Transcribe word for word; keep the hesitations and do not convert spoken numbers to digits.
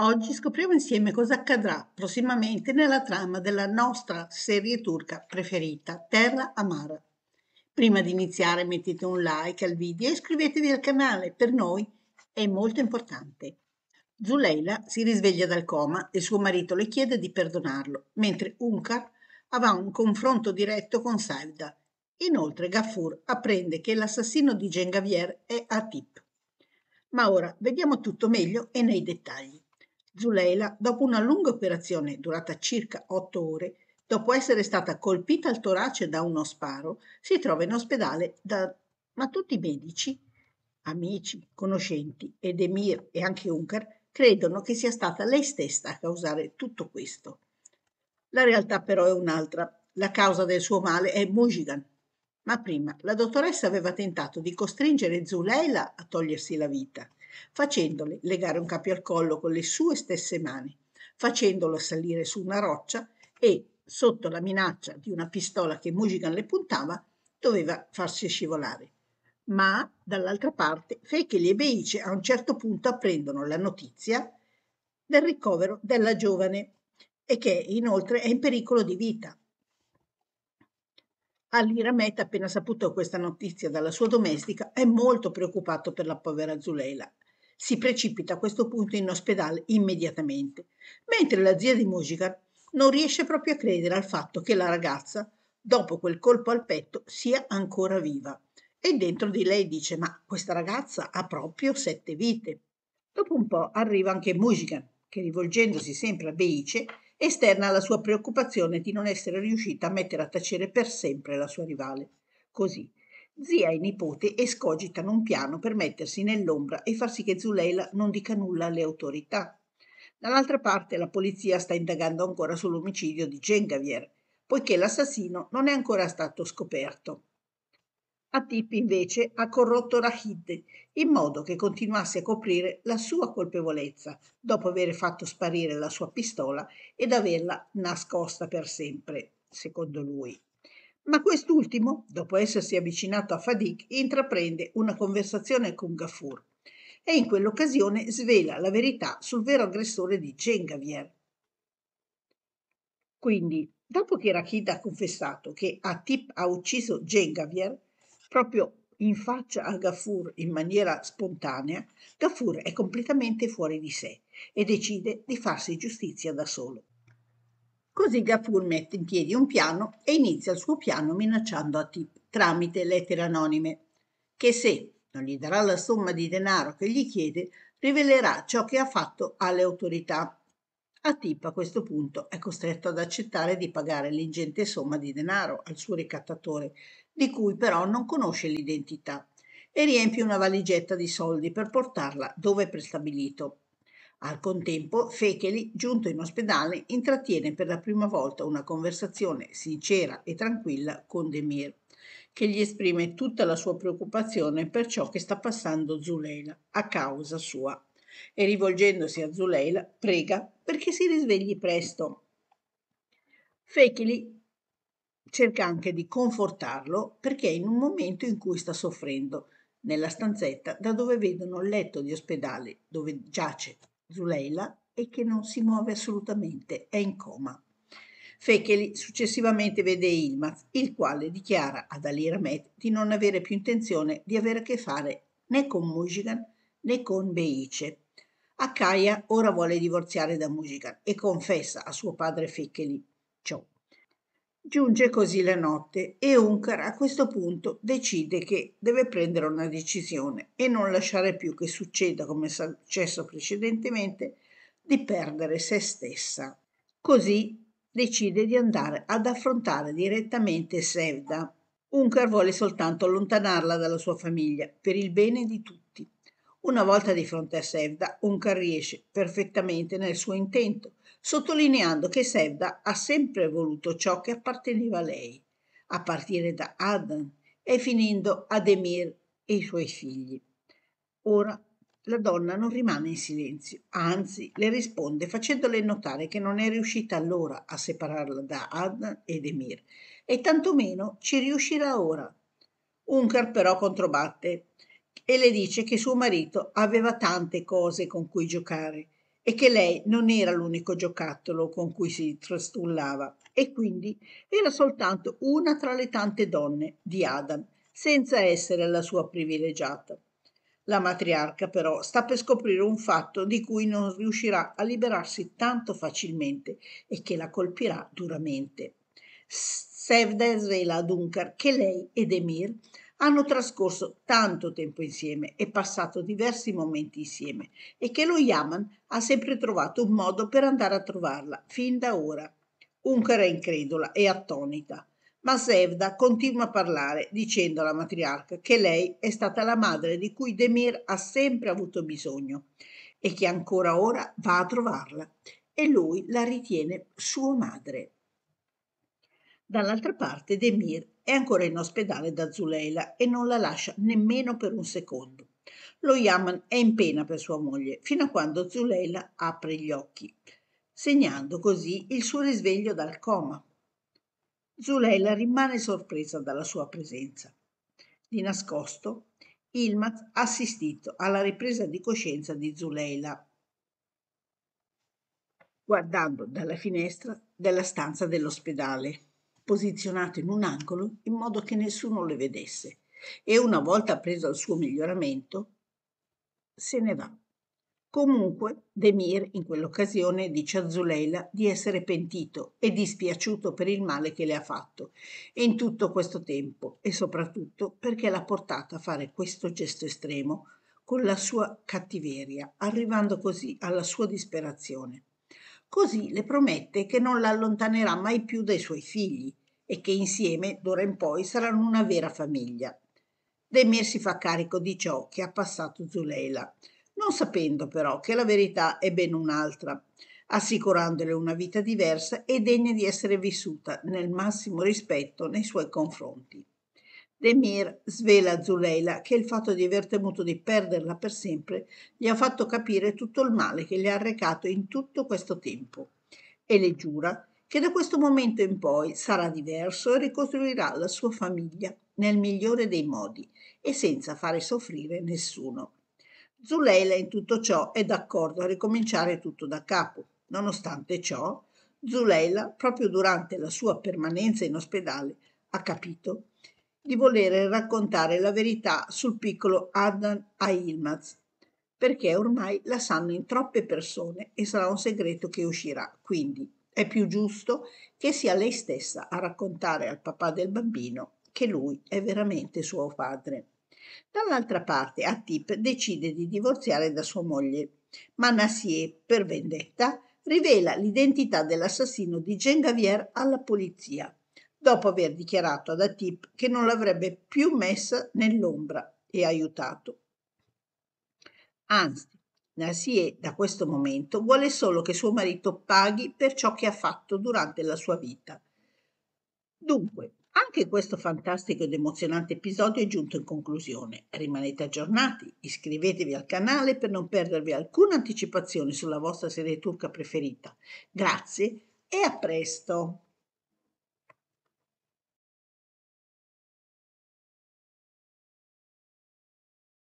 Oggi scopriamo insieme cosa accadrà prossimamente nella trama della nostra serie turca preferita, Terra Amara. Prima di iniziare mettete un like al video e iscrivetevi al canale, per noi è molto importante. Zuleila si risveglia dal coma e suo marito le chiede di perdonarlo, mentre Hunkar avrà un confronto diretto con Sevda. Inoltre Gaffur apprende che l'assassino di Cengaver è Hatip. Ma ora vediamo tutto meglio e nei dettagli. Zuleila, dopo una lunga operazione durata circa otto ore, dopo essere stata colpita al torace da uno sparo, si trova in ospedale da... Ma tutti i medici, amici, conoscenti, e Demir e anche Hunkar credono che sia stata lei stessa a causare tutto questo. La realtà però è un'altra. La causa del suo male è Mujgan. Ma prima la dottoressa aveva tentato di costringere Zuleila a togliersi la vita, facendole legare un cappio al collo con le sue stesse mani, facendolo salire su una roccia e, sotto la minaccia di una pistola che Mujgan le puntava, doveva farsi scivolare. Ma, dall'altra parte, Fekeli e Beiche a un certo punto apprendono la notizia del ricovero della giovane e che, inoltre, è in pericolo di vita. Ali Rahmet, appena saputo questa notizia dalla sua domestica, è molto preoccupato per la povera Zuleila. Si precipita a questo punto in ospedale immediatamente, mentre la zia di Mujgan non riesce proprio a credere al fatto che la ragazza, dopo quel colpo al petto, sia ancora viva. E dentro di lei dice: ma questa ragazza ha proprio sette vite. Dopo un po' arriva anche Mujgan, che rivolgendosi sempre a Beiche, esterna la sua preoccupazione di non essere riuscita a mettere a tacere per sempre la sua rivale. Così, zia e nipote escogitano un piano per mettersi nell'ombra e far sì che Zuleila non dica nulla alle autorità. Dall'altra parte la polizia sta indagando ancora sull'omicidio di Cengaver, poiché l'assassino non è ancora stato scoperto. Atipi invece ha corrotto Rahid in modo che continuasse a coprire la sua colpevolezza dopo aver fatto sparire la sua pistola ed averla nascosta per sempre, secondo lui. Ma quest'ultimo, dopo essersi avvicinato a Fadik, intraprende una conversazione con Gaffur e in quell'occasione svela la verità sul vero aggressore di Cengaver. Quindi, dopo che Rahid ha confessato che Hatip ha ucciso Cengaver, proprio in faccia a Gaffur in maniera spontanea, Gaffur è completamente fuori di sé e decide di farsi giustizia da solo. Così Gaffur mette in piedi un piano e inizia il suo piano minacciando Hatip tramite lettere anonime, che se non gli darà la somma di denaro che gli chiede, rivelerà ciò che ha fatto alle autorità. Hatip a questo punto è costretto ad accettare di pagare l'ingente somma di denaro al suo ricattatore, di cui però non conosce l'identità, e riempie una valigetta di soldi per portarla dove prestabilito. Al contempo, Fekeli, giunto in ospedale, intrattiene per la prima volta una conversazione sincera e tranquilla con Demir, che gli esprime tutta la sua preoccupazione per ciò che sta passando Zuleila a causa sua, e rivolgendosi a Zuleila prega perché si risvegli presto. Fekeli cerca anche di confortarlo perché è in un momento in cui sta soffrendo, nella stanzetta da dove vedono il letto di ospedale dove giace Zuleila e che non si muove assolutamente, è in coma. Fekeli successivamente vede Yilmaz, il quale dichiara ad Ali Rahmet di non avere più intenzione di avere a che fare né con Mujgan né con Beiche. Akkaya ora vuole divorziare da Mujgan e confessa a suo padre Fekeli ciò. Giunge così la notte e Hunkar a questo punto decide che deve prendere una decisione e non lasciare più che succeda, come è successo precedentemente, di perdere se stessa. Così decide di andare ad affrontare direttamente Sevda. Hunkar vuole soltanto allontanarla dalla sua famiglia per il bene di tutti. Una volta di fronte a Sevda, Hunkar riesce perfettamente nel suo intento, sottolineando che Sevda ha sempre voluto ciò che apparteneva a lei, a partire da Adan e finendo a Demir e i suoi figli. Ora la donna non rimane in silenzio, anzi le risponde facendole notare che non è riuscita allora a separarla da Adan e Demir e tantomeno ci riuscirà ora. Hunkar però controbatte e le dice che suo marito aveva tante cose con cui giocare e che lei non era l'unico giocattolo con cui si trastullava e quindi era soltanto una tra le tante donne di Adam, senza essere la sua privilegiata. La matriarca però sta per scoprire un fatto di cui non riuscirà a liberarsi tanto facilmente e che la colpirà duramente. Sevda svela ad Hunkar che lei e Demir hanno trascorso tanto tempo insieme e passato diversi momenti insieme e che lo Yaman ha sempre trovato un modo per andare a trovarla fin da ora. Hunkar è incredula e attonita. Ma Sevda continua a parlare dicendo alla matriarca che lei è stata la madre di cui Demir ha sempre avuto bisogno e che ancora ora va a trovarla e lui la ritiene sua madre. Dall'altra parte Demir è ancora in ospedale da Zuleila e non la lascia nemmeno per un secondo. Lo Yaman è in pena per sua moglie fino a quando Zuleila apre gli occhi, segnando così il suo risveglio dal coma. Zuleila rimane sorpresa dalla sua presenza. Di nascosto, Yilmaz ha assistito alla ripresa di coscienza di Zuleila, guardando dalla finestra della stanza dell'ospedale, posizionato in un angolo in modo che nessuno le vedesse, e una volta preso il suo miglioramento, se ne va. Comunque Demir in quell'occasione dice a Zuleila di essere pentito e dispiaciuto per il male che le ha fatto in tutto questo tempo e soprattutto perché l'ha portata a fare questo gesto estremo con la sua cattiveria, arrivando così alla sua disperazione. Così le promette che non la allontanerà mai più dai suoi figli e che insieme d'ora in poi saranno una vera famiglia. Demir si fa carico di ciò che ha passato Zuleila, non sapendo però che la verità è ben un'altra, assicurandole una vita diversa e degna di essere vissuta nel massimo rispetto nei suoi confronti. Demir svela a Zuleila che il fatto di aver temuto di perderla per sempre gli ha fatto capire tutto il male che le ha arrecato in tutto questo tempo e le giura che da questo momento in poi sarà diverso e ricostruirà la sua famiglia nel migliore dei modi e senza fare soffrire nessuno. Zuleila in tutto ciò è d'accordo a ricominciare tutto da capo. Nonostante ciò, Zuleila, proprio durante la sua permanenza in ospedale, ha capito di voler raccontare la verità sul piccolo Adan a Yilmaz, perché ormai la sanno in troppe persone e sarà un segreto che uscirà. Quindi è più giusto che sia lei stessa a raccontare al papà del bambino che lui è veramente suo padre. Dall'altra parte Hatip decide di divorziare da sua moglie. Manassié, per vendetta, rivela l'identità dell'assassino di Cengaver alla polizia, dopo aver dichiarato ad Hatip che non l'avrebbe più messa nell'ombra e aiutato. Anzi, Manassié da questo momento vuole solo che suo marito paghi per ciò che ha fatto durante la sua vita. Dunque, anche questo fantastico ed emozionante episodio è giunto in conclusione. Rimanete aggiornati, iscrivetevi al canale per non perdervi alcuna anticipazione sulla vostra serie turca preferita. Grazie e a presto!